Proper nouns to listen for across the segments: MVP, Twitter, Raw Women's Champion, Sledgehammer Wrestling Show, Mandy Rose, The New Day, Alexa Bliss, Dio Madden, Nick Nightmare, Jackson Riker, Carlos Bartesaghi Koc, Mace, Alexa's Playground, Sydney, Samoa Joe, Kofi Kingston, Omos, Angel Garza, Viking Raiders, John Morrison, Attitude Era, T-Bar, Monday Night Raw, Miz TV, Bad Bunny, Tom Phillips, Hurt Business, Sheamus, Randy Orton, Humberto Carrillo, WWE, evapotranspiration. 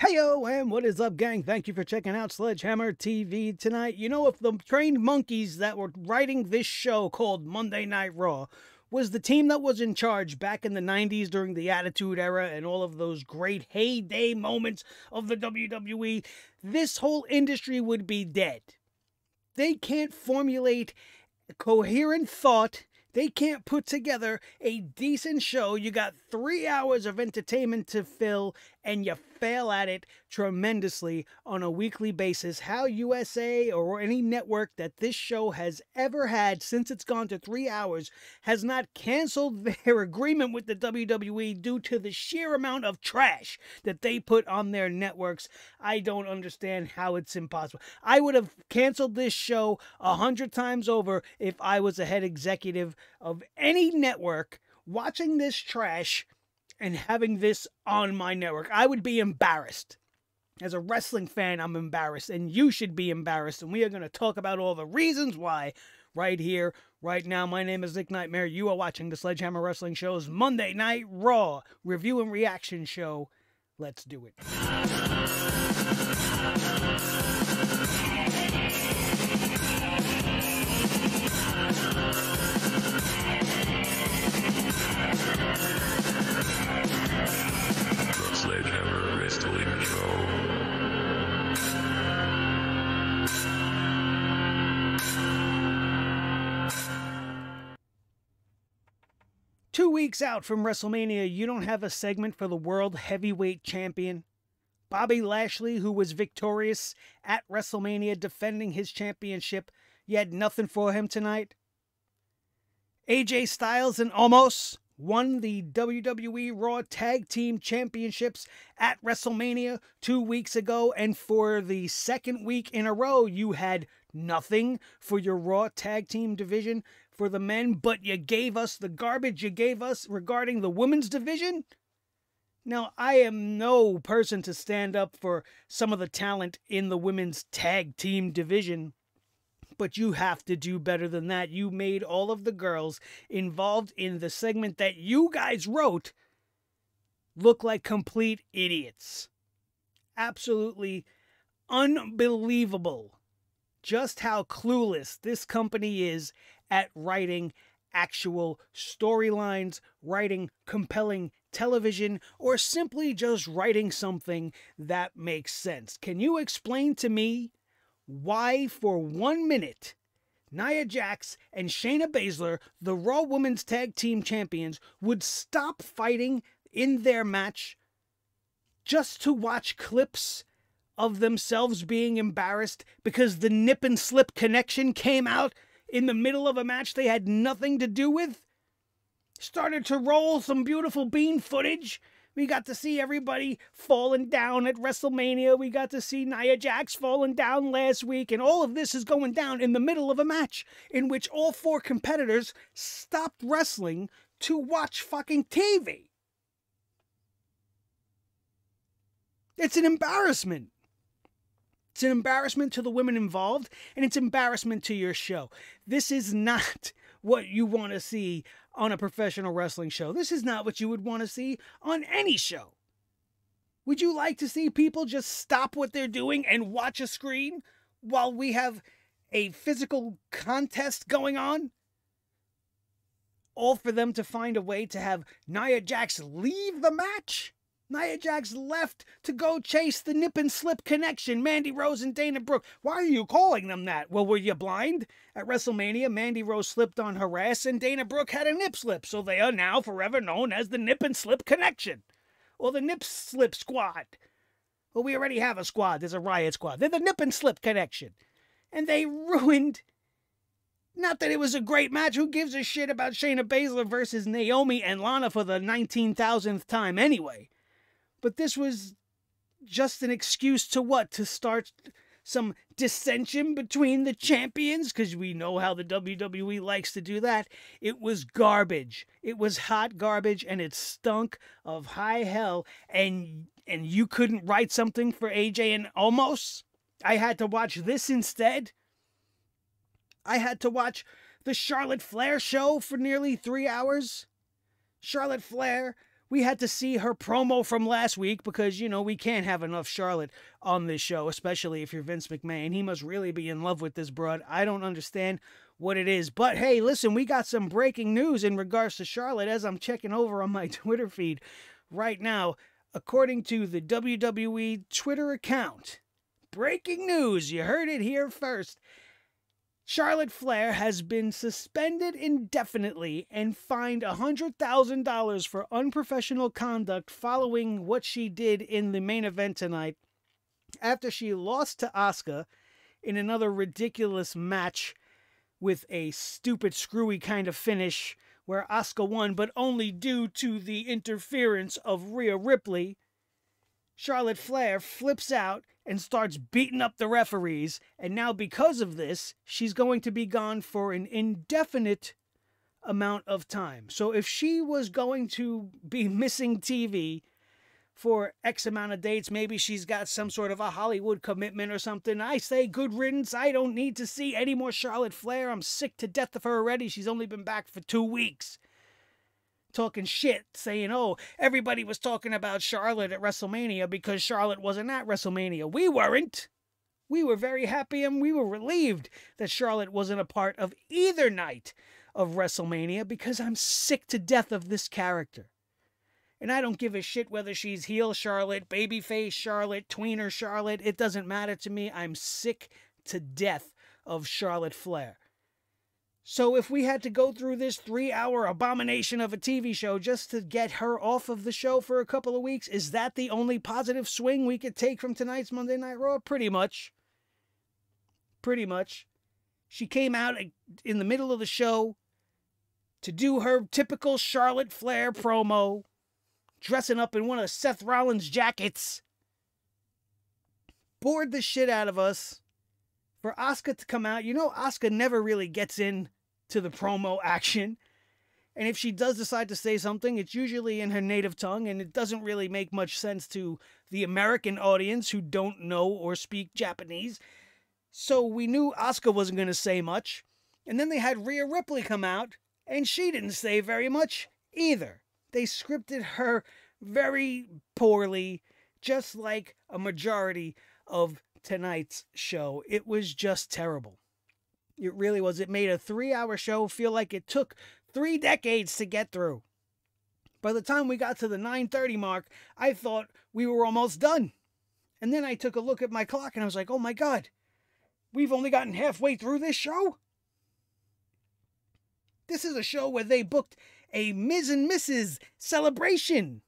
Heyo, and what is up, gang? Thank you for checking out Sledgehammer TV tonight. You know, if the trained monkeys that were writing this show called Monday Night Raw was the team that was in charge back in the 90s during the Attitude Era and all of those great heyday moments of the WWE, this whole industry would be dead. They can't formulate coherent thought. They can't put together a decent show. You got 3 hours of entertainment to fill, and you fail at it tremendously on a weekly basis. How USA or any network that this show has ever had since it's gone to 3 hours has not canceled their agreement with the WWE due to the sheer amount of trash that they put on their networks, I don't understand how it's impossible. I would have canceled this show 100 times over if I was a head executive of any network watching this trash and having this on my network. I would be embarrassed. As a wrestling fan, I'm embarrassed, and you should be embarrassed, and we are going to talk about all the reasons why right here, right now. My name is Nick Nightmare. You are watching the Sledgehammer Wrestling Show's Monday Night Raw review and reaction show. Let's do it. Sledgehammer Wrestling Show. 2 weeks out from WrestleMania, you don't have a segment for the World Heavyweight Champion. Bobby Lashley, who was victorious at WrestleMania defending his championship, you had nothing for him tonight. AJ Styles and Omos won the WWE Raw Tag Team Championships at WrestleMania 2 weeks ago, and for the second week in a row, you had nothing for your Raw Tag Team division for the men, but you gave us the garbage you gave us regarding the women's division? Now, I am no person to stand up for some of the talent in the women's tag team division, but you have to do better than that. You made all of the girls involved in the segment that you guys wrote look like complete idiots. Absolutely unbelievable just how clueless this company is at writing actual storylines, writing compelling television, or simply just writing something that makes sense. Can you explain to me why, for 1 minute, Nia Jax and Shayna Baszler, the Raw Women's Tag Team Champions, would stop fighting in their match just to watch clips of themselves being embarrassed because the nip and slip connection came out in the middle of a match they had nothing to do with? Started to roll some beautiful bean footage. We got to see everybody falling down at WrestleMania. We got to see Nia Jax falling down last week. And all of this is going down in the middle of a match in which all four competitors stopped wrestling to watch fucking TV. It's an embarrassment. It's an embarrassment to the women involved, and it's an embarrassment to your show. This is not what you want to see on a professional wrestling show. This is not what you would want to see on any show. Would you like to see people just stop what they're doing and watch a screen while we have a physical contest going on? All for them to find a way to have Nia Jax leave the match? Nia Jax left to go chase the nip and slip connection, Mandy Rose and Dana Brooke. Why are you calling them that? Well, were you blind? At WrestleMania, Mandy Rose slipped on her ass and Dana Brooke had a nip slip, so they are now forever known as the nip and slip connection or the nip slip squad. Well, we already have a squad. There's a riot squad. They're the nip and slip connection. And they ruined... Not that it was a great match. Who gives a shit about Shayna Baszler versus Naomi and Lana for the 19,000th time anyway? But this was just an excuse to what? To start some dissension between the champions? Because we know how the WWE likes to do that. It was garbage. It was hot garbage, and it stunk of high hell. And you couldn't write something for AJ and Omos? I had to watch this instead? I had to watch the Charlotte Flair show for nearly 3 hours? Charlotte Flair we had to see her promo from last week because, you know, we can't have enough Charlotte on this show, especially if you're Vince McMahon. He must really be in love with this broad. I don't understand what it is. But, hey, listen, we got some breaking news in regards to Charlotte as I'm checking over on my Twitter feed right now. According to the WWE Twitter account, breaking news, you heard it here first. Charlotte Flair has been suspended indefinitely and fined $100,000 for unprofessional conduct following what she did in the main event tonight after she lost to Asuka in another ridiculous match with a stupid, screwy kind of finish where Asuka won, but only due to the interference of Rhea Ripley. Charlotte Flair flips out and starts beating up the referees. And now because of this, she's going to be gone for an indefinite amount of time. So if she was going to be missing TV for X amount of dates, maybe she's got some sort of a Hollywood commitment or something, I say good riddance. I don't need to see any more Charlotte Flair. I'm sick to death of her already. She's only been back for 2 weeks. Talking shit, saying, oh, everybody was talking about Charlotte at WrestleMania because Charlotte wasn't at WrestleMania. We weren't. We were very happy and we were relieved that Charlotte wasn't a part of either night of WrestleMania because I'm sick to death of this character. And I don't give a shit whether she's heel Charlotte, babyface Charlotte, tweener Charlotte. It doesn't matter to me. I'm sick to death of Charlotte Flair. So if we had to go through this 3-hour abomination of a TV show just to get her off of the show for a couple of weeks, is that the only positive swing we could take from tonight's Monday Night Raw? Pretty much. Pretty much. She came out in the middle of the show to do her typical Charlotte Flair promo, dressing up in one of Seth Rollins' jackets. Bored the shit out of us. For Asuka to come out, you know Asuka never really gets in to the promo action. And if she does decide to say something, it's usually in her native tongue, and it doesn't really make much sense to the American audience who don't know or speak Japanese. So we knew Asuka wasn't going to say much. And then they had Rhea Ripley come out, and she didn't say very much either. They scripted her very poorly, just like a majority of tonight's show. It was just terrible. It really was. It made a 3-hour show feel like it took 3 decades to get through. By the time we got to the 9:30 mark, I thought we were almost done. And then I took a look at my clock and I was like, oh my God, we've only gotten halfway through this show? This is a show where they booked a Ms. and Mrs. celebration.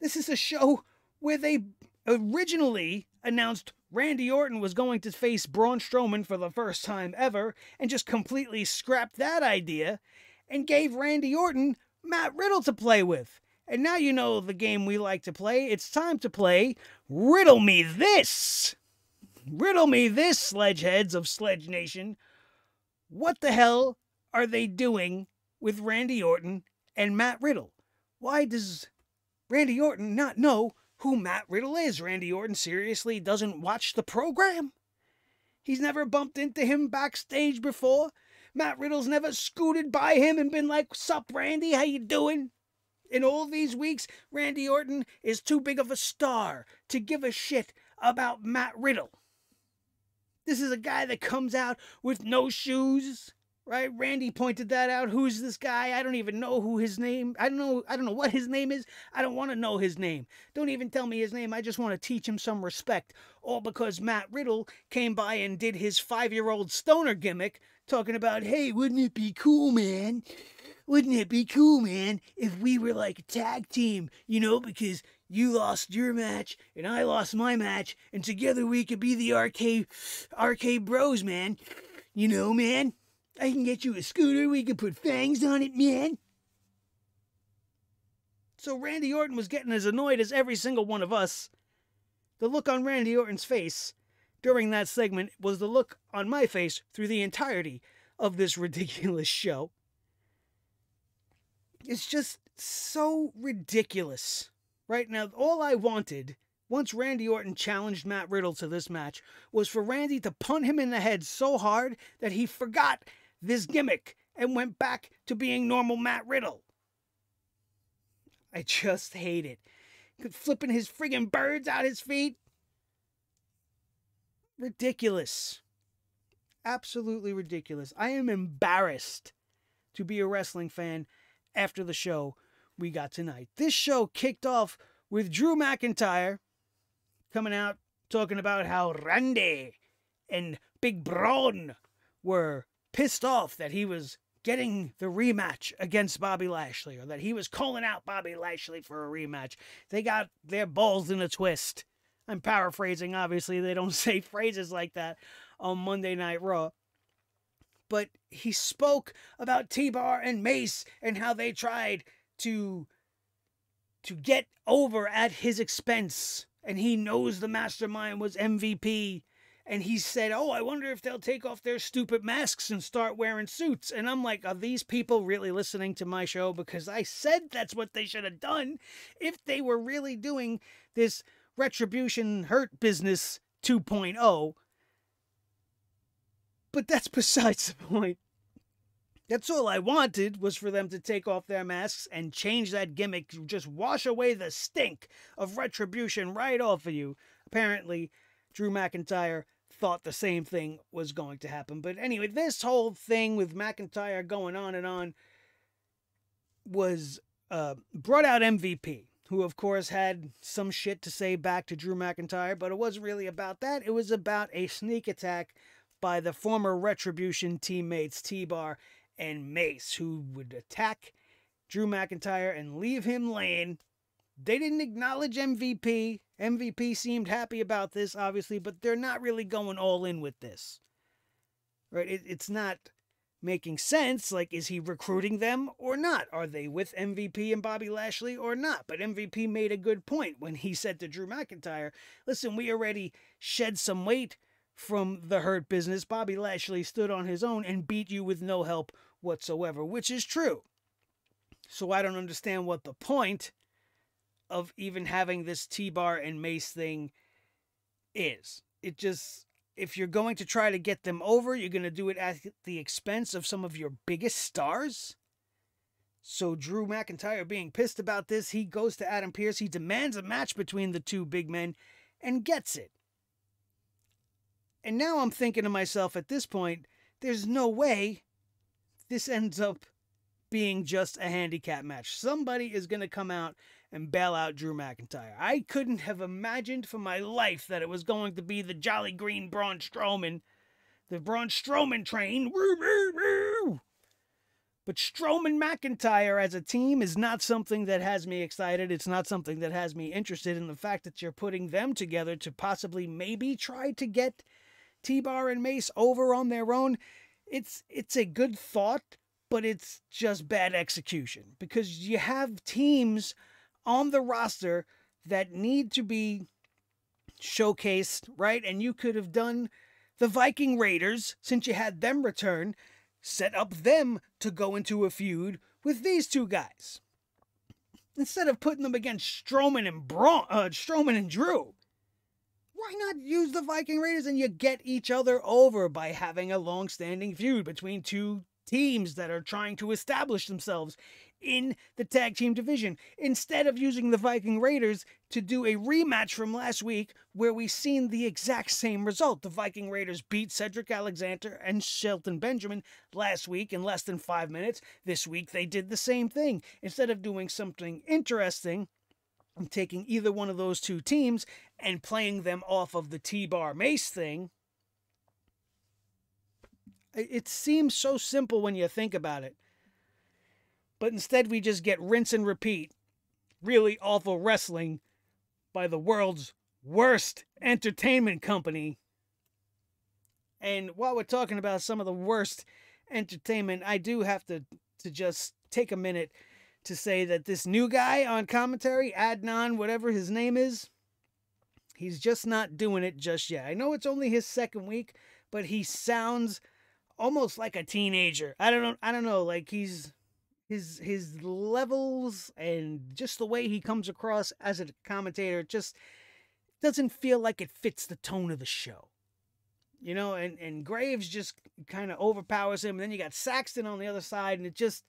This is a show where they originally announced Randy Orton was going to face Braun Strowman for the first time ever and just completely scrapped that idea and gave Randy Orton Matt Riddle to play with. And now you know the game we like to play. It's time to play Riddle Me This. Riddle me this, sledgeheads of Sledge Nation. What the hell are they doing with Randy Orton and Matt Riddle? Why does Randy Orton not know who Matt Riddle is? Randy Orton seriously doesn't watch the program? He's never bumped into him backstage before. Matt Riddle's never scooted by him and been like, sup, Randy, how you doing? In all these weeks, Randy Orton is too big of a star to give a shit about Matt Riddle. This is a guy that comes out with no shoes, right? Randy pointed that out. Who's this guy? I don't even know who his name. I don't know what his name is. I don't want to know his name. Don't even tell me his name. I just want to teach him some respect. All because Matt Riddle came by and did his 5-year-old stoner gimmick talking about, hey, wouldn't it be cool, man? Wouldn't it be cool, man, if we were like a tag team, you know, because you lost your match and I lost my match and together we could be the RK Bros, man. You know, man. I can get you a scooter, we can put fangs on it, man. So Randy Orton was getting as annoyed as every single one of us. The look on Randy Orton's face during that segment was the look on my face through the entirety of this ridiculous show. It's just so ridiculous. Right now, all I wanted, once Randy Orton challenged Matt Riddle to this match, was for Randy to punt him in the head so hard that he forgot this gimmick and went back to being normal Matt Riddle. I just hate it. Flipping his friggin' birds out his feet. Ridiculous. Absolutely ridiculous. I am embarrassed to be a wrestling fan after the show we got tonight. This show kicked off with Drew McIntyre coming out talking about how Randy and Big Braun were pissed off that he was getting the rematch against Bobby Lashley, or that he was calling out Bobby Lashley for a rematch. They got their balls in a twist. I'm paraphrasing, obviously. They don't say phrases like that on Monday Night Raw. But he spoke about T-Bar and Mace and how they tried to get over at his expense. And he knows the mastermind was MVP. And he said, oh, I wonder if they'll take off their stupid masks and start wearing suits. And I'm like, are these people really listening to my show? Because I said that's what they should have done if they were really doing this Retribution Hurt Business 2.0. But that's besides the point. That's all I wanted, was for them to take off their masks and change that gimmick. Just wash away the stink of Retribution right off of you. Apparently, Drew McIntyre thought the same thing was going to happen. But anyway, this whole thing with McIntyre going on and on was brought out MVP, who, of course, had some shit to say back to Drew McIntyre, but it wasn't really about that. It was about a sneak attack by the former Retribution teammates T-Bar and Mace, who would attack Drew McIntyre and leave him laying. They didn't acknowledge MVP. MVP seemed happy about this, obviously, but they're not really going all in with this. Right? It's not making sense. Like, is he recruiting them or not? Are they with MVP and Bobby Lashley or not? But MVP made a good point when he said to Drew McIntyre, listen, we already shed some weight from the Hurt Business. Bobby Lashley stood on his own and beat you with no help whatsoever, which is true. So I don't understand what the point of even having this T-Bar and Mace thing is. It just, if you're going to try to get them over, you're going to do it at the expense of some of your biggest stars. So Drew McIntyre being pissed about this, he goes to Adam Pearce, he demands a match between the two big men, and gets it. And now I'm thinking to myself at this point, there's no way this ends up being just a handicap match. Somebody is going to come out and bail out Drew McIntyre. I couldn't have imagined for my life that it was going to be the Jolly Green Braun Strowman, the Braun Strowman train. But Strowman McIntyre as a team is not something that has me excited. It's not something that has me interested in the fact that you're putting them together to possibly maybe try to get T-Bar and Mace over on their own. It's a good thought, but it's just bad execution, because you have teams on the roster that need to be showcased, right? And you could have done the Viking Raiders, since you had them return, set up them to go into a feud with these two guys, instead of putting them against Strowman and Drew. Why not use the Viking Raiders and you get each other over by having a long-standing feud between two teams that are trying to establish themselves in the tag team division, instead of using the Viking Raiders to do a rematch from last week where we seen the exact same result. The Viking Raiders beat Cedric Alexander and Shelton Benjamin last week in less than 5 minutes. This week they did the same thing. Instead of doing something interesting and taking either one of those two teams and playing them off of the T-Bar Mace thing, it seems so simple when you think about it. But instead, we just get rinse and repeat. Really awful wrestling by the world's worst entertainment company. And while we're talking about some of the worst entertainment, I do have to just take a minute to say that this new guy on commentary, Adnan, whatever his name is, he's just not doing it just yet. I know it's only his second week, but he sounds almost like a teenager. I don't know, like he's... His levels and just the way he comes across as a commentator just doesn't feel like it fits the tone of the show. You know, and Graves just kind of overpowers him. And then you got Saxton on the other side, and it just,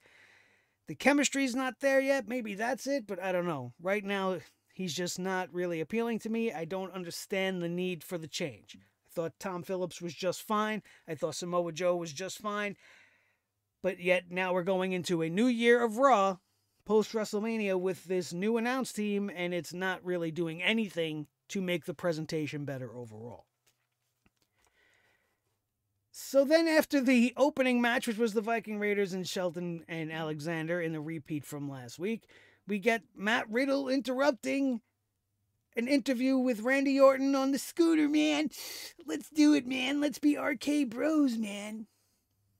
the chemistry's not there yet. Maybe that's it, but I don't know. Right now, he's just not really appealing to me. I don't understand the need for the change. I thought Tom Phillips was just fine. I thought Samoa Joe was just fine. But yet now we're going into a new year of Raw post-WrestleMania with this new announce team, and it's not really doing anything to make the presentation better overall. So then after the opening match, which was the Viking Raiders and Shelton and Alexander in the repeat from last week, we get Matt Riddle interrupting an interview with Randy Orton on the scooter, man. Let's do it, man. Let's be RK Bros, man.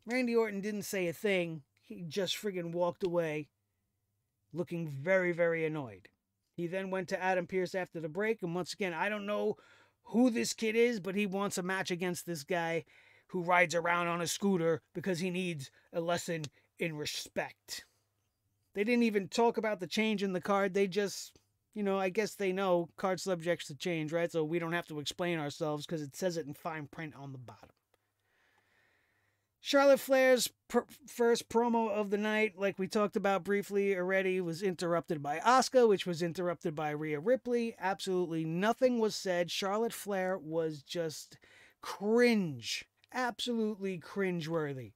Randy Orton didn't say a thing. He just friggin' walked away looking very, very annoyed. He then went to Adam Pearce after the break. And once again, I don't know who this kid is, but he wants a match against this guy who rides around on a scooter because he needs a lesson in respect. They didn't even talk about the change in the card. They just, you know, I guess they know card subjects to change, right? So we don't have to explain ourselves because it says it in fine print on the bottom. Charlotte Flair's first promo of the night, like we talked about briefly already, was interrupted by Asuka, which was interrupted by Rhea Ripley. Absolutely nothing was said. Charlotte Flair was just cringe. Absolutely cringeworthy.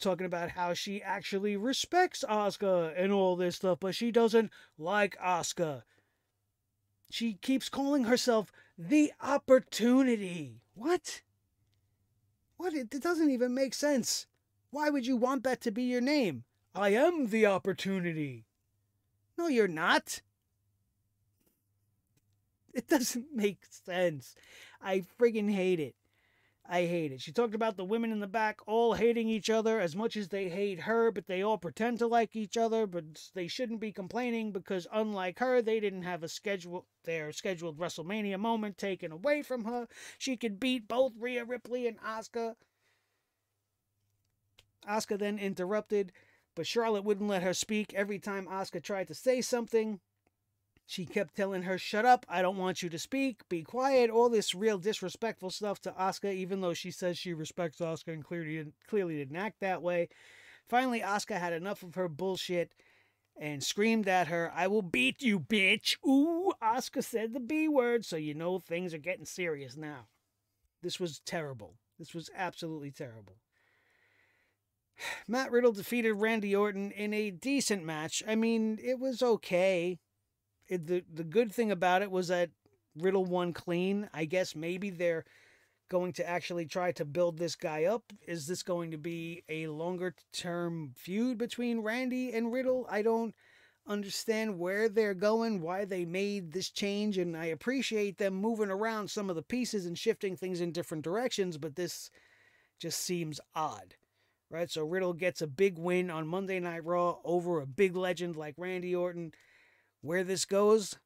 Talking about how she actually respects Asuka and all this stuff, but she doesn't like Asuka. She keeps calling herself the opportunity. What? What? It doesn't even make sense. Why would you want that to be your name? I am the opportunity. No, you're not. It doesn't make sense. I friggin' hate it. I hate it. She talked about the women in the back all hating each other as much as they hate her, but they all pretend to like each other, but they shouldn't be complaining because unlike her, they didn't have a scheduled WrestleMania moment taken away from her. She could beat both Rhea Ripley and Asuka. Asuka then interrupted, but Charlotte wouldn't let her speak. Every time Asuka tried to say something, she kept telling her, shut up, I don't want you to speak, be quiet, all this real disrespectful stuff to Asuka, even though she says she respects Asuka and clearly didn't act that way. Finally, Asuka had enough of her bullshit and screamed at her, I will beat you, bitch. Ooh, Asuka said the B word, so you know things are getting serious now. This was terrible. This was absolutely terrible. Matt Riddle defeated Randy Orton in a decent match. I mean, it was okay. The good thing about it was that Riddle won clean. I guess maybe they're going to actually try to build this guy up. Is this going to be a longer-term feud between Randy and Riddle? I don't understand where they're going, why they made this change, and I appreciate them moving around some of the pieces and shifting things in different directions, but this just seems odd. Right? So Riddle gets a big win on Monday Night Raw over a big legend like Randy Orton. Where this goes,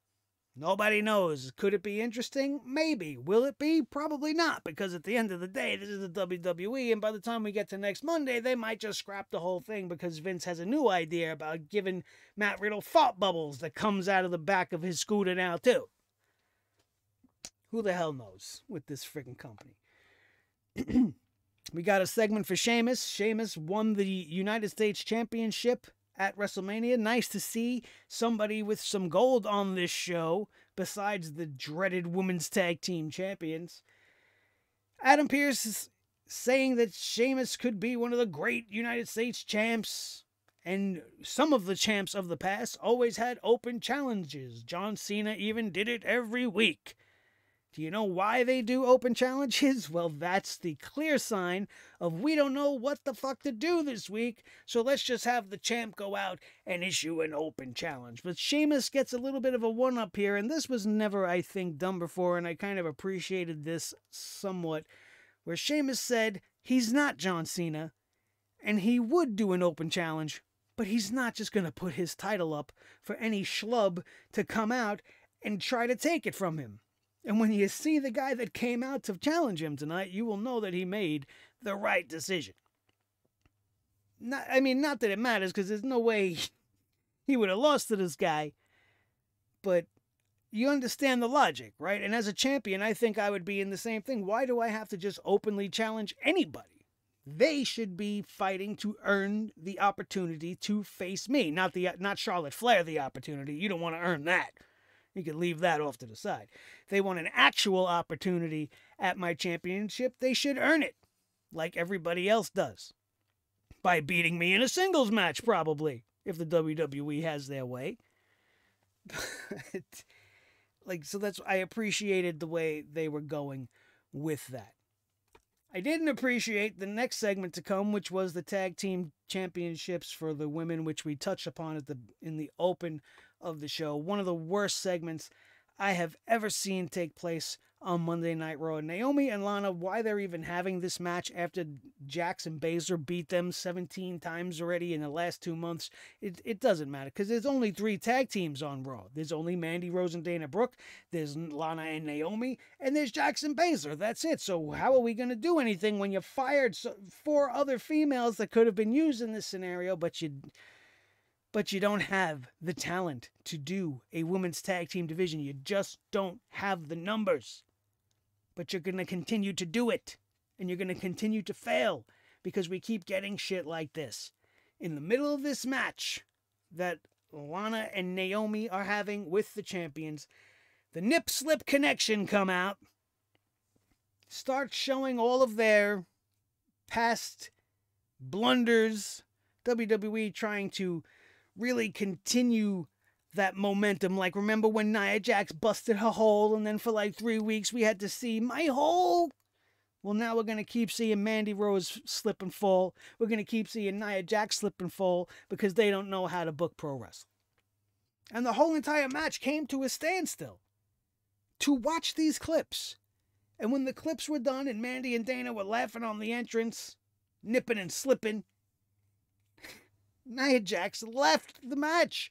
nobody knows. Could it be interesting? Maybe. Will it be? Probably not, because at the end of the day, this is the WWE, and by the time we get to next Monday, they might just scrap the whole thing because Vince has a new idea about giving Matt Riddle thought bubbles that comes out of the back of his scooter now, too. Who the hell knows with this freaking company? We got a segment for Sheamus. Sheamus won the United States Championship at WrestleMania. Nice to see somebody with some gold on this show besides the dreaded women's tag team champions. Adam Pearce is saying that Sheamus could be one of the great United States champs, and some of the champs of the past always had open challenges. John Cena even did it every week. Do you know why they do open challenges? Well, that's the clear sign of we don't know what the fuck to do this week, so let's just have the champ go out and issue an open challenge. But Sheamus gets a little bit of a one-up here, and this was never, I think, done before, and I kind of appreciated this somewhat, where Sheamus said he's not John Cena, and he would do an open challenge, but he's not just going to put his title up for any schlub to come out and try to take it from him. And when you see the guy that came out to challenge him tonight, you will know that he made the right decision. Not that it matters, because there's no way he would have lost to this guy. But you understand the logic, right? And as a champion, I think I would be in the same thing. Why do I have to just openly challenge anybody? They should be fighting to earn the opportunity to face me. Not Charlotte Flair the opportunity. You don't want to earn that. You can leave that off to the side. If they want an actual opportunity at my championship, they should earn it, like everybody else does. By beating me in a singles match, probably, if the WWE has their way. But, like, so that's, I appreciated the way they were going with that. I didn't appreciate the next segment to come, which was the tag team championships for the women, which we touched upon at in the open of the show. One of the worst segments I have ever seen take place on Monday Night Raw. Naomi and Lana, why they're even having this match after Jax and Baszler beat them 17 times already in the last 2 months, it doesn't matter, because there's only 3 tag teams on Raw. There's only Mandy Rose and Dana Brooke, there's Lana and Naomi, and there's Jax and Baszler. That's it. So how are we going to do anything when you fired 4 other females that could have been used in this scenario, but you don't have the talent to do a women's tag team division. You just don't have the numbers. But you're going to continue to do it. And you're going to continue to fail. Because we keep getting shit like this. In the middle of this match that Lana and Naomi are having with the champions, the Nip Slip Connection come out. Start showing all of their past blunders. WWE trying to really continue that momentum. Like, remember when Nia Jax busted her hole, and then for like 3 weeks we had to see my hole? Well, now we're going to keep seeing Mandy Rose slip and fall. We're going to keep seeing Nia Jax slip and fall because they don't know how to book pro wrestling. And the whole entire match came to a standstill to watch these clips. And when the clips were done and Mandy and Dana were laughing on the entrance, nipping and slipping, Nia Jax left the match.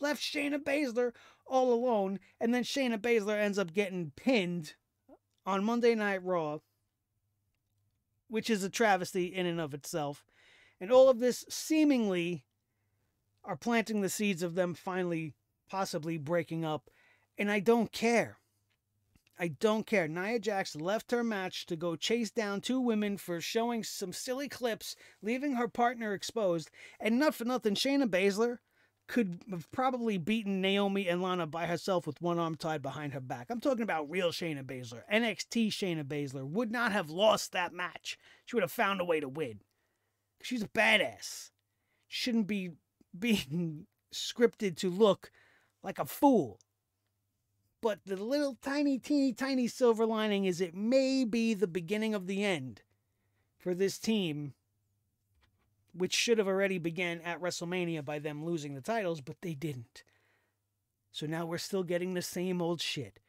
Left Shayna Baszler all alone, and then Shayna Baszler ends up getting pinned on Monday Night Raw, which is a travesty in and of itself. And all of this seemingly are planting the seeds of them finally possibly breaking up, and I don't care. I don't care. Nia Jax left her match to go chase down 2 women for showing some silly clips, leaving her partner exposed, and not for nothing, Shayna Baszler could have probably beaten Naomi and Lana by herself with one arm tied behind her back. I'm talking about real Shayna Baszler. NXT Shayna Baszler would not have lost that match. She would have found a way to win. She's a badass. Shouldn't be being scripted to look like a fool. But the little tiny, teeny, tiny silver lining is it may be the beginning of the end for this team, which should have already began at WrestleMania by them losing the titles, but they didn't. So now we're still getting the same old shit.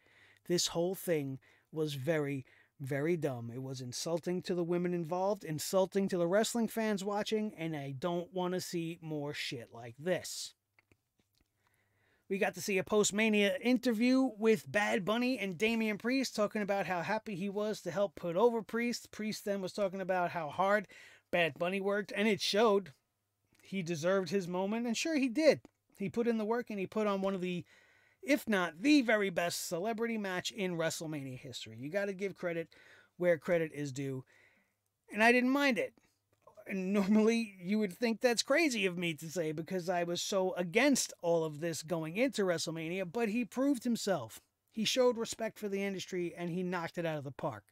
This whole thing was very, very dumb. It was insulting to the women involved, insulting to the wrestling fans watching, and I don't want to see more shit like this. We got to see a post-Mania interview with Bad Bunny and Damian Priest talking about how happy he was to help put over Priest. Priest then was talking about how hard Bad Bunny worked, and it showed. He deserved his moment, and sure he did. He put in the work, and he put on one of the, if not the very best celebrity match in WrestleMania history. You got to give credit where credit is due, and I didn't mind it. And normally you would think that's crazy of me to say because I was so against all of this going into WrestleMania, but he proved himself. He showed respect for the industry, and he knocked it out of the park.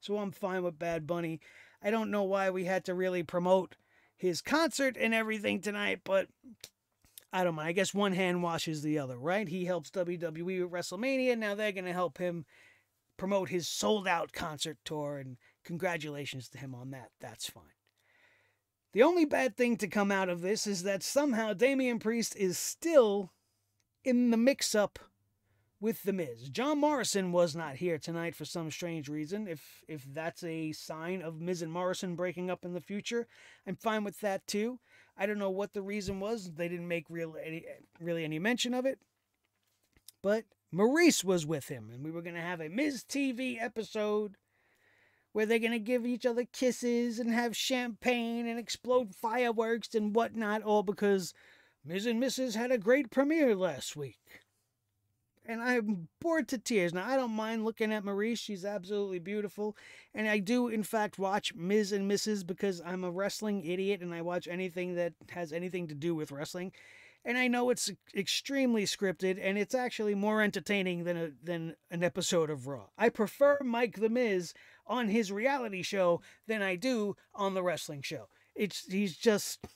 So I'm fine with Bad Bunny. I don't know why we had to really promote his concert and everything tonight, but I don't mind. I guess one hand washes the other, right? He helps WWE with WrestleMania. Now they're going to help him promote his sold-out concert tour, and congratulations to him on that. That's fine. The only bad thing to come out of this is that somehow Damian Priest is still in the mix-up with The Miz. John Morrison was not here tonight for some strange reason. If that's a sign of Miz and Morrison breaking up in the future, I'm fine with that too. I don't know what the reason was. They didn't make really any mention of it. But Maurice was with him, and we were going to have a Miz TV episode where they're going to give each other kisses and have champagne and explode fireworks and whatnot, all because Miz and Mrs. had a great premiere last week. and I'm bored to tears. Now, I don't mind looking at Maryse. She's absolutely beautiful. And I do, in fact, watch Ms. and Mrs. because I'm a wrestling idiot and I watch anything that has anything to do with wrestling. And I know it's extremely scripted, and it's actually more entertaining than an episode of Raw. I prefer Mike the Miz on his reality show than I do on the wrestling show. He's just,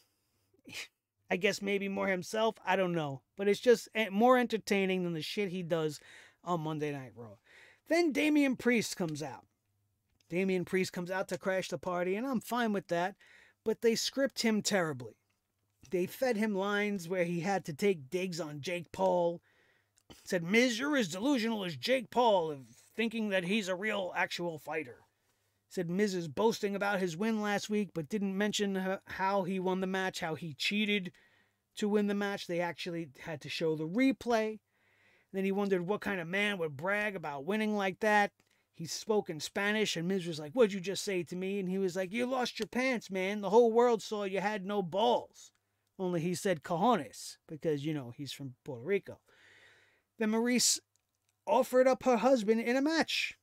I guess, maybe more himself. I don't know. But it's just more entertaining than the shit he does on Monday Night Raw. Then Damian Priest comes out. Damian Priest comes out to crash the party, and I'm fine with that. But they script him terribly. They fed him lines where he had to take digs on Jake Paul. Said, Miz, you're as delusional as Jake Paul, of thinking that he's a real, actual fighter. Said Miz is boasting about his win last week, but didn't mention how he won the match, how he cheated to win the match. They actually had to show the replay. Then he wondered what kind of man would brag about winning like that. He spoke in Spanish, and Miz was like, what'd you just say to me? And he was like, you lost your pants, man. The whole world saw you had no balls. Only he said cojones, because, you know, he's from Puerto Rico. Then Maryse offered up her husband in a match.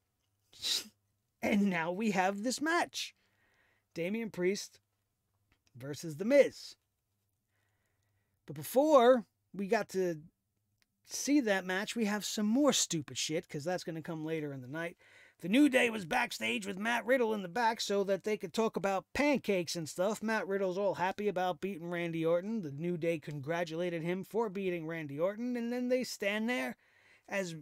And now we have this match. Damian Priest versus The Miz. But before we got to see that match, we have some more stupid shit, because that's going to come later in the night. The New Day was backstage with Matt Riddle in the back so that they could talk about pancakes and stuff. Matt Riddle's all happy about beating Randy Orton. The New Day congratulated him for beating Randy Orton. And then they stand there as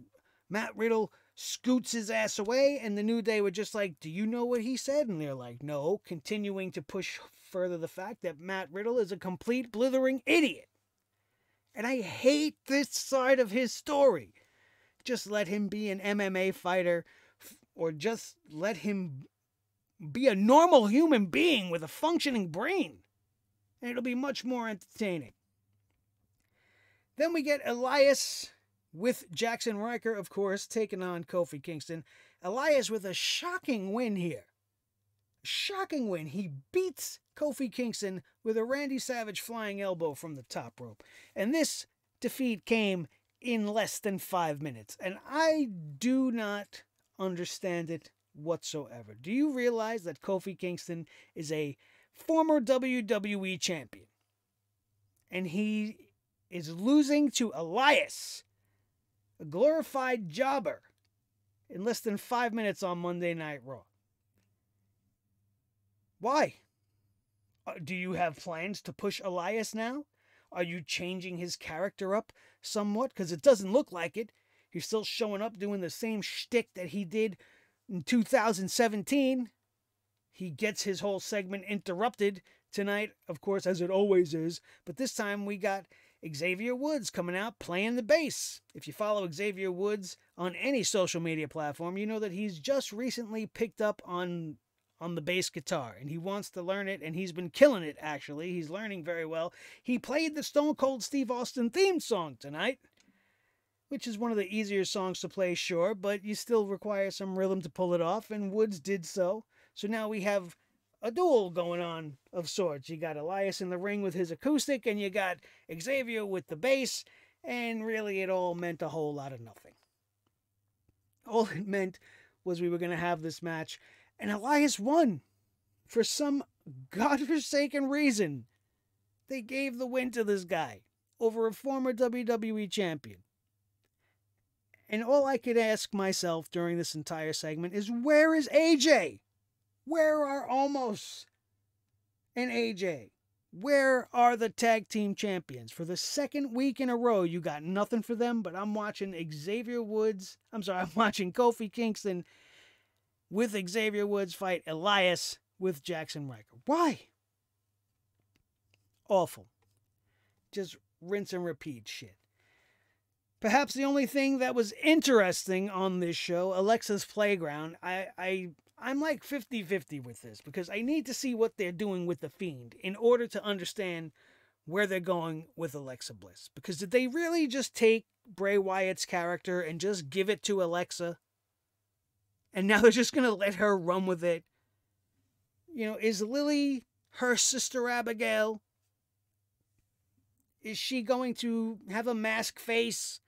Matt Riddle scoots his ass away, and the New Day were just like, do you know what he said? And they're like, no, continuing to push further the fact that Matt Riddle is a complete blithering idiot. And I hate this side of his story. Just let him be an MMA fighter, or just let him be a normal human being with a functioning brain, and it'll be much more entertaining. Then we get Elias with Jackson Riker, of course, taking on Kofi Kingston. Elias with a shocking win here. Shocking win. He beats Kofi Kingston with a Randy Savage flying elbow from the top rope. And this defeat came in less than 5 minutes. And I do not understand it whatsoever. Do you realize that Kofi Kingston is a former WWE champion? And he is losing to Elias, a glorified jobber, in less than 5 minutes on Monday Night Raw. Why? Do you have plans to push Elias now? Are you changing his character up somewhat? Because it doesn't look like it. He's still showing up doing the same shtick that he did in 2017. He gets his whole segment interrupted tonight, of course, as it always is. But this time we got Xavier Woods coming out playing the bass. If you follow Xavier Woods on any social media platform, you know that he's just recently picked up on the bass guitar, and he wants to learn it, and he's been killing it, actually. He's learning very well. He played the Stone Cold Steve Austin theme song tonight, which is one of the easier songs to play, sure, but you still require some rhythm to pull it off, and Woods did so. So now we have a duel going on of sorts. You got Elias in the ring with his acoustic, and you got Xavier with the bass, and really it all meant a whole lot of nothing. All it meant was we were going to have this match, and Elias won for some godforsaken reason. They gave the win to this guy over a former WWE champion. And all I could ask myself during this entire segment is, where is AJ? Where are Omos and AJ? Where are the tag team champions? For the second week in a row, you got nothing for them, but I'm watching Kofi Kingston with Xavier Woods fight Elias with Jackson Riker. Why? Awful. Just rinse and repeat shit. Perhaps the only thing that was interesting on this show, Alexa's Playground. I'm like 50-50 with this, because I need to see what they're doing with The Fiend in order to understand where they're going with Alexa Bliss. Because did they really just take Bray Wyatt's character and just give it to Alexa? And now they're just going to let her run with it? You know, is Lily her sister Abigail? Is she going to have a mask face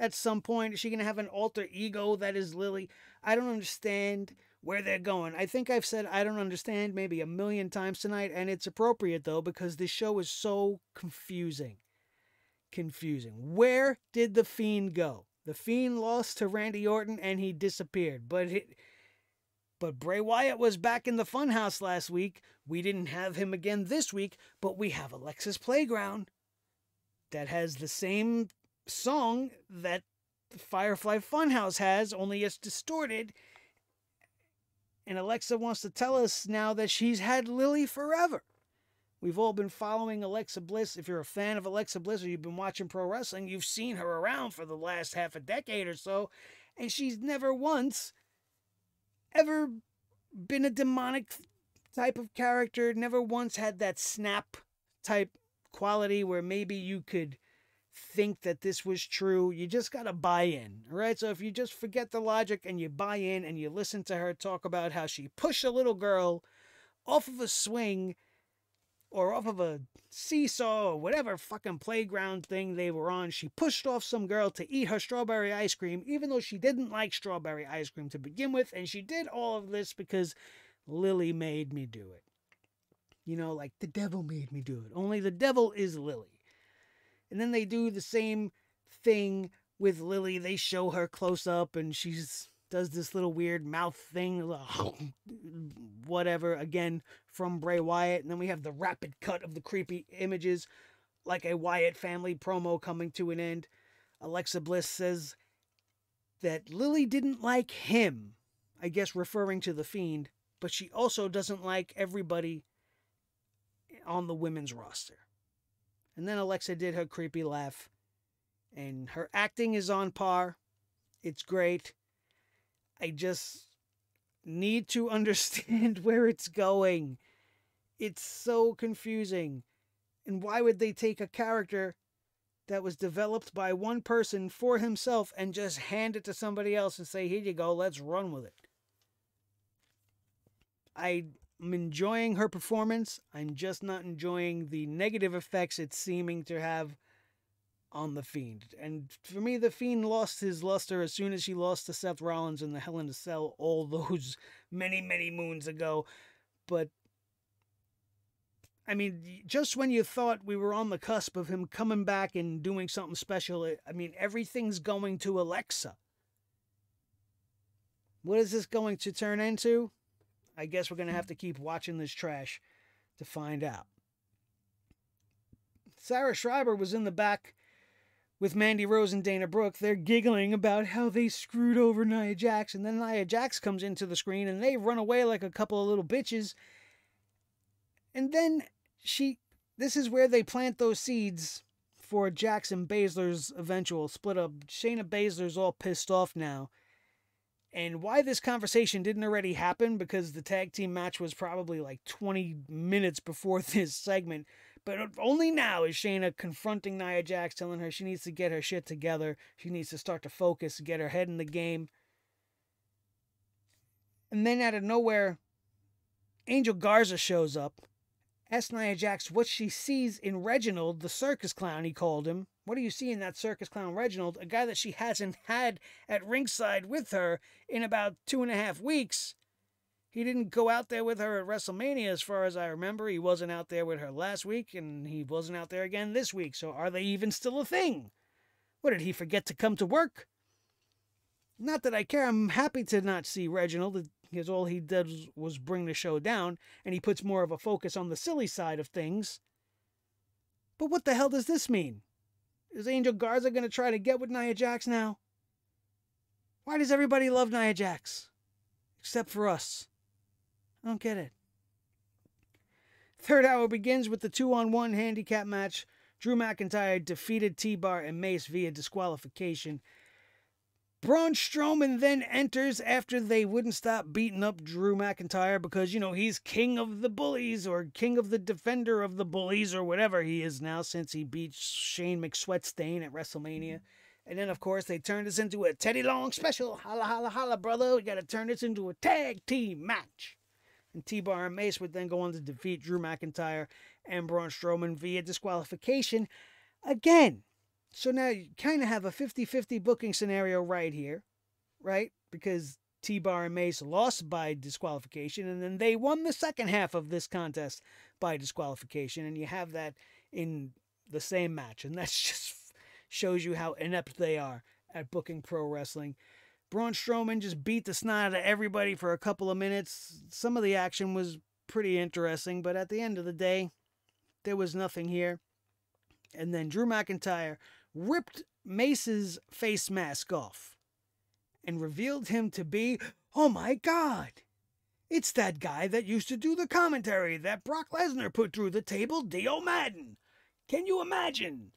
at some point? Is she going to have an alter ego that is Lily? I don't understand where they're going. I think I've said I don't understand maybe 1,000,000 times tonight, and it's appropriate though, because this show is so confusing. Where did The Fiend go? The Fiend lost to Randy Orton and he disappeared. But Bray Wyatt was back in the funhouse last week. We didn't have him again this week, but we have Alexa's Playground that has the same song that the Firefly Funhouse has, only it's distorted. And Alexa wants to tell us now that she's had Lily forever. We've all been following Alexa Bliss. If you're a fan of Alexa Bliss or you've been watching pro wrestling, you've seen her around for the last half a decade or so, and she's never once ever been a demonic type of character, never once had that snap type quality where maybe you could think that this was true. You just got to buy in, all right? So if you just forget the logic and you buy in and you listen to her talk about how she pushed a little girl off of a swing or off of a seesaw or whatever fucking playground thing they were on. She pushed off some girl to eat her strawberry ice cream, even though she didn't like strawberry ice cream to begin with. And she did all of this because Lily made me do it. You know, like the devil made me do it. Only the devil is Lily. And then they do the same thing with Lily. They show her close up and she's does this little weird mouth thing, whatever, again, from Bray Wyatt. And then we have the rapid cut of the creepy images, like a Wyatt family promo coming to an end. Alexa Bliss says that Lily didn't like him, I guess referring to The Fiend, but she also doesn't like everybody on the women's roster. And then Alexa did her creepy laugh, and her acting is on par. It's great. I just need to understand where it's going. It's so confusing. And why would they take a character that was developed by one person for himself and just hand it to somebody else and say, here you go, let's run with it? I'm enjoying her performance. I'm just not enjoying the negative effects it's seeming to have on The Fiend. And for me, The Fiend lost his luster as soon as she lost to Seth Rollins in the Hell in a Cell all those many, many moons ago. But, I mean, just when you thought we were on the cusp of him coming back and doing something special, I mean, everything's going to Alexa. What is this going to turn into? I guess we're going to have to keep watching this trash to find out. Sarah Schreiber was in the back with Mandy Rose and Dana Brooke. They're giggling about how they screwed over Nia Jax. And then Nia Jax comes into the screen and they run away like a couple of little bitches. And then this is where they plant those seeds for Jax and Baszler's eventual split up. Shayna Baszler's all pissed off now. And why this conversation didn't already happen, because the tag team match was probably like 20 minutes before this segment. But only now is Shayna confronting Nia Jax, telling her she needs to get her shit together. She needs to start to focus, get her head in the game. And then out of nowhere, Angel Garza shows up, asks Nia Jax what she sees in Reginald, the circus clown he called him. What do you see in that circus clown Reginald, a guy that she hasn't had at ringside with her in about 2.5 weeks? He didn't go out there with her at WrestleMania, as far as I remember. He wasn't out there with her last week, and he wasn't out there again this week. So are they even still a thing? What, did he forget to come to work? Not that I care. I'm happy to not see Reginald, because all he did was bring the show down, and he puts more of a focus on the silly side of things. But what the hell does this mean? Is Angel Garza going to try to get with Nia Jax now? Why does everybody love Nia Jax? Except for us. I don't get it. Third hour begins with the 2-on-1 handicap match. Drew McIntyre defeated T-Bar and Mace via disqualification. Braun Strowman then enters after they wouldn't stop beating up Drew McIntyre because, you know, he's king of the bullies or king of the defender of the bullies or whatever he is now since he beat Shane McSweatstain at WrestleMania. And then, of course, they turned this into a Teddy Long special. Holla, holla, holla, brother. We got to turn this into a tag team match. And T-Bar and Mace would then go on to defeat Drew McIntyre and Braun Strowman via disqualification. Again, So now you kind of have a 50-50 booking scenario right here, right? Because T-Bar and Mace lost by disqualification, and then they won the second half of this contest by disqualification, and you have that in the same match, and that just shows you how inept they are at booking pro wrestling. Braun Strowman just beat the snot out of everybody for a couple of minutes. Some of the action was pretty interesting, but at the end of the day, there was nothing here. And then Drew McIntyre ripped Mace's face mask off and revealed him to be, oh my God, it's that guy that used to do the commentary that Brock Lesnar put through the table, Dio Madden. Can you imagine?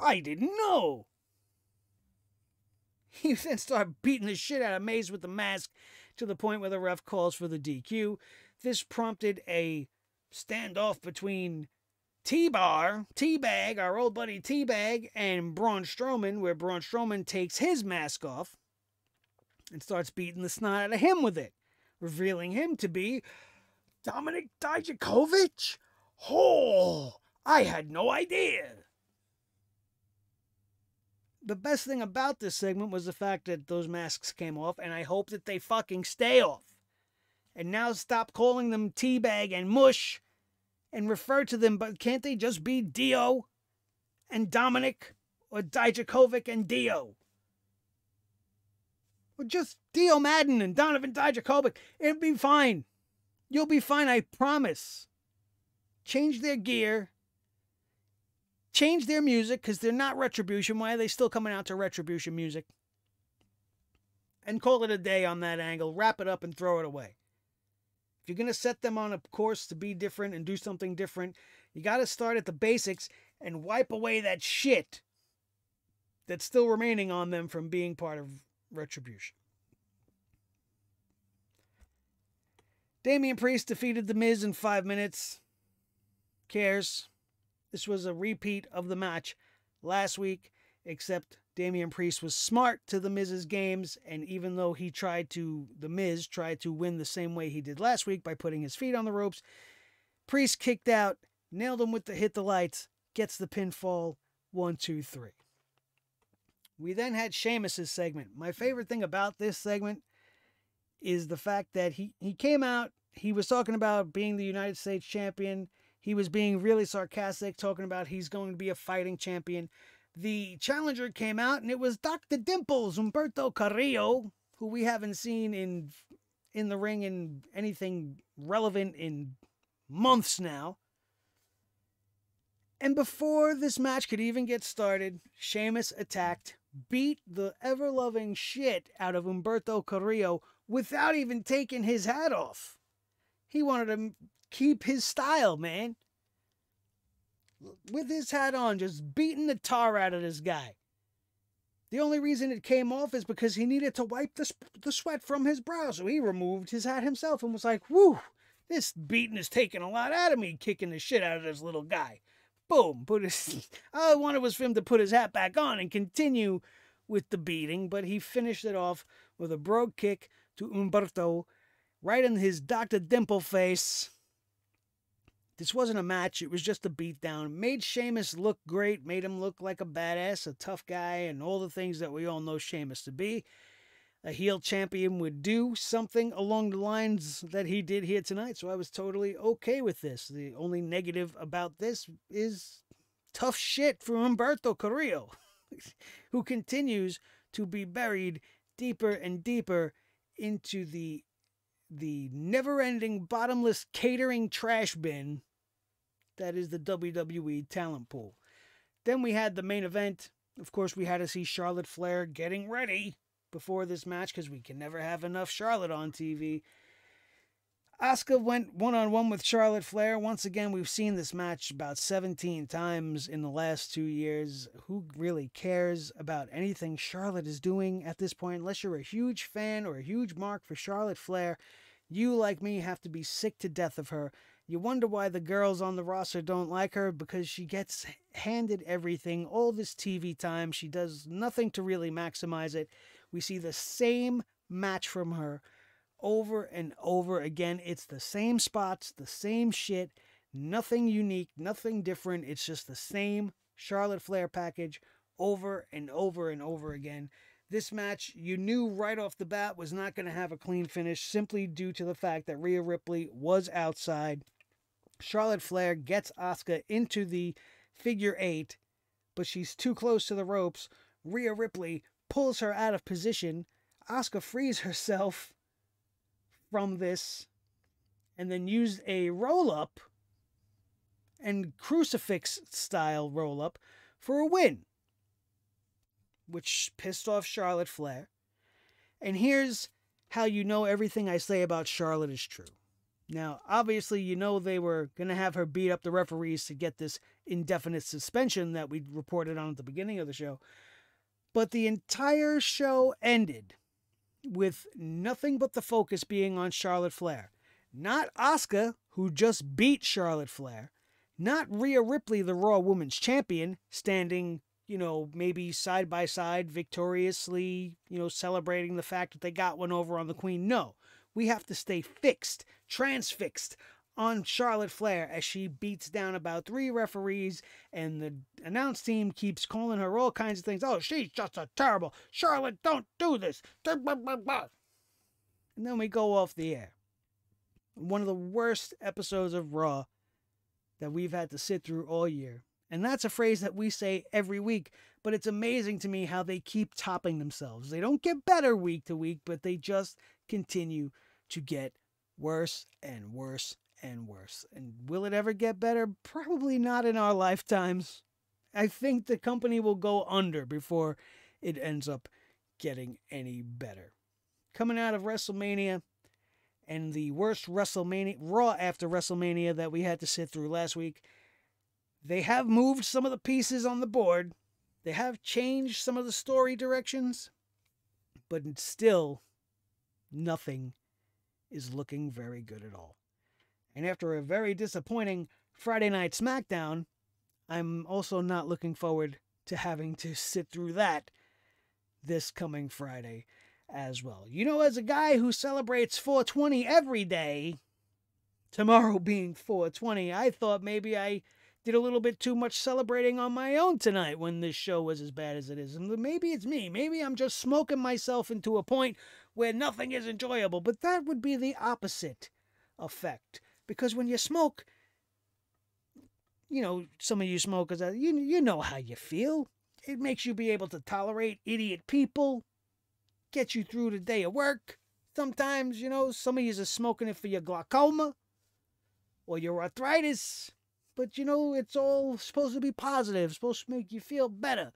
I didn't know. He then started beating the shit out of Mace with the mask to the point where the ref calls for the DQ. This prompted a standoff between T-Bag, our old buddy T-Bag, and Braun Strowman, where Braun Strowman takes his mask off and starts beating the snot out of him with it, revealing him to be Dominic Dijakovic? Oh, I had no idea. The best thing about this segment was the fact that those masks came off, and I hope that they fucking stay off. And now stop calling them T-Bag and Mush and refer to them, but can't they just be Dio and Dominic, or Dijakovic and Dio? Or just Dio Madden and Donovan Dijakovic. It'll be fine. You'll be fine, I promise. Change their gear. Change their music, because they're not Retribution. Why are they still coming out to Retribution music? And call it a day on that angle. Wrap it up and throw it away. If you're going to set them on a course to be different and do something different, you got to start at the basics and wipe away that shit that's still remaining on them from being part of Retribution. Damian Priest defeated The Miz in 5 minutes. Cares. This was a repeat of the match last week, except Damian Priest was smart to The Miz's games, and even though The Miz tried to win the same way he did last week by putting his feet on the ropes, Priest kicked out, nailed him with the hit the lights, gets the pinfall, 1, 2, 3. We then had Sheamus's segment. My favorite thing about this segment is the fact that he came out, he was talking about being the United States champion. He was being really sarcastic, talking about he's going to be a fighting champion. The challenger came out, and it was Dr. Dimples, Humberto Carrillo, who we haven't seen in the ring in anything relevant in months now. And before this match could even get started, Sheamus attacked, beat the ever-loving shit out of Humberto Carrillo without even taking his hat off. He wanted to keep his style, man. With his hat on, just beating the tar out of this guy. The only reason it came off is because he needed to wipe the sweat from his brow, so he removed his hat himself and was like, whew, this beating is taking a lot out of me, kicking the shit out of this little guy. Boom. All I wanted was for him to put his hat back on and continue with the beating, but he finished it off with a brogue kick to Humberto, right in his Dr. Dimple face. This wasn't a match. It was just a beatdown. Made Sheamus look great. Made him look like a badass, a tough guy, and all the things that we all know Sheamus to be. A heel champion would do something along the lines that he did here tonight, so I was totally okay with this. The only negative about this is tough shit for Humberto Carrillo, who continues to be buried deeper and deeper into the never-ending, bottomless, catering trash bin that is the WWE talent pool. Then we had the main event. Of course, we had to see Charlotte Flair getting ready before this match because we can never have enough Charlotte on TV. Asuka went one-on-one with Charlotte Flair. Once again, we've seen this match about 17 times in the last 2 years. Who really cares about anything Charlotte is doing at this point? Unless you're a huge fan or a huge mark for Charlotte Flair, you, like me, have to be sick to death of her. You wonder why the girls on the roster don't like her, because she gets handed everything, all this TV time. She does nothing to really maximize it. We see the same match from her over and over again. It's the same spots, the same shit, nothing unique, nothing different. It's just the same Charlotte Flair package over and over and over again. This match, you knew right off the bat, was not going to have a clean finish simply due to the fact that Rhea Ripley was outside. Charlotte Flair gets Asuka into the figure eight, but she's too close to the ropes. Rhea Ripley pulls her out of position. Asuka frees herself from this and then used a roll-up and crucifix-style roll-up for a win, which pissed off Charlotte Flair. And here's how you know everything I say about Charlotte is true. Now, obviously, you know they were going to have her beat up the referees to get this indefinite suspension that we reported on at the beginning of the show. But the entire show ended with nothing but the focus being on Charlotte Flair. Not Asuka, who just beat Charlotte Flair. Not Rhea Ripley, the Raw Women's Champion, standing, you know, maybe side by side, victoriously, you know, celebrating the fact that they got one over on the Queen. No. We have to stay fixed, transfixed on Charlotte Flair as she beats down about three referees and the announce team keeps calling her all kinds of things. Oh, she's just a terrible. Charlotte, don't do this. And then we go off the air. One of the worst episodes of Raw that we've had to sit through all year. And that's a phrase that we say every week, but it's amazing to me how they keep topping themselves. They don't get better week to week, but they just continue to get worse and worse and worse. And will it ever get better? Probably not in our lifetimes. I think the company will go under before it ends up getting any better. Coming out of WrestleMania and the worst WrestleMania Raw after WrestleMania that we had to sit through last week, they have moved some of the pieces on the board. They have changed some of the story directions, but still nothing is looking very good at all. And after a very disappointing Friday Night SmackDown, I'm also not looking forward to having to sit through that this coming Friday as well. You know, as a guy who celebrates 420 every day, tomorrow being 420, I thought maybe I did a little bit too much celebrating on my own tonight when this show was as bad as it is. And maybe it's me. Maybe I'm just smoking myself into a point where nothing is enjoyable. But that would be the opposite effect. Because when you smoke, you know, some of you smokers, you know how you feel. It makes you be able to tolerate idiot people, get you through the day of work. Sometimes, you know, some of you are smoking it for your glaucoma or your arthritis. But, you know, it's all supposed to be positive, supposed to make you feel better.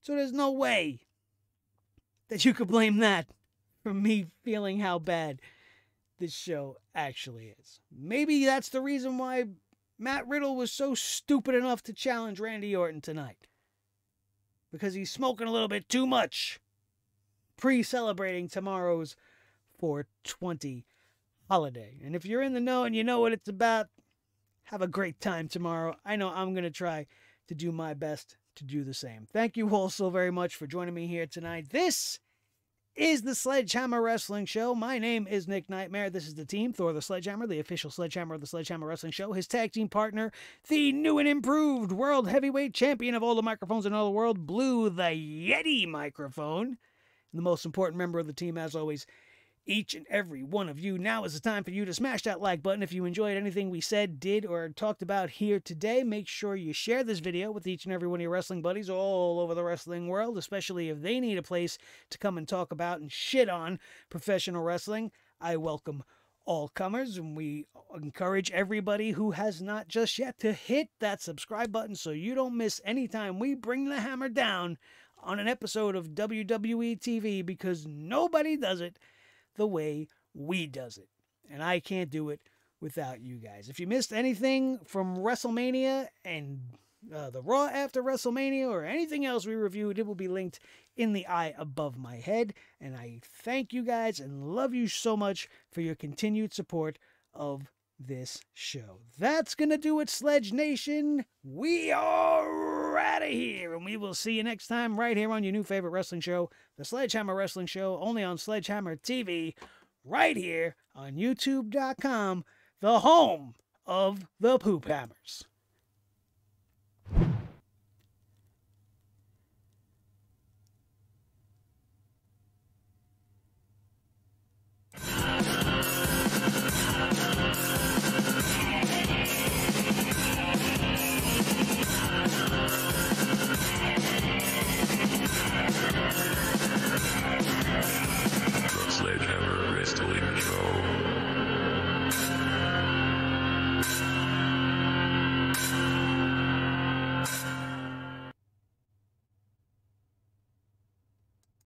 So there's no way that you could blame that for me feeling how bad this show actually is. Maybe that's the reason why Matt Riddle was so stupid enough to challenge Randy Orton tonight. Because he's smoking a little bit too much, pre-celebrating tomorrow's 420 holiday. And if you're in the know and you know what it's about, have a great time tomorrow. I know I'm going to try to do my best to do the same. Thank you all so very much for joining me here tonight. This is the Sledgehammer Wrestling Show. My name is Nick Nightmare. This is the team, Thor the Sledgehammer, the official Sledgehammer of the Sledgehammer Wrestling Show. His tag team partner, the new and improved world heavyweight champion of all the microphones in all the world, Blue the Yeti microphone. And the most important member of the team, as always, each and every one of you. Now is the time for you to smash that like button. If you enjoyed anything we said, did, or talked about here today, make sure you share this video with each and every one of your wrestling buddies all over the wrestling world, especially if they need a place to come and talk about and shit on professional wrestling. I welcome all comers, and we encourage everybody who has not just yet to hit that subscribe button so you don't miss any time we bring the hammer down on an episode of WWE TV, because nobody does it the way we does it, and I can't do it without you guys. If you missed anything from WrestleMania and the Raw after WrestleMania or anything else we reviewed, it will be linked in the eye above my head, and I thank you guys and love you so much for your continued support of this show. That's gonna do it, Sledge Nation. We are out of here, and we will see you next time right here on your new favorite wrestling show, the Sledgehammer Wrestling Show, only on Sledgehammer TV, right here on YouTube.com, the home of the Poop Hammers.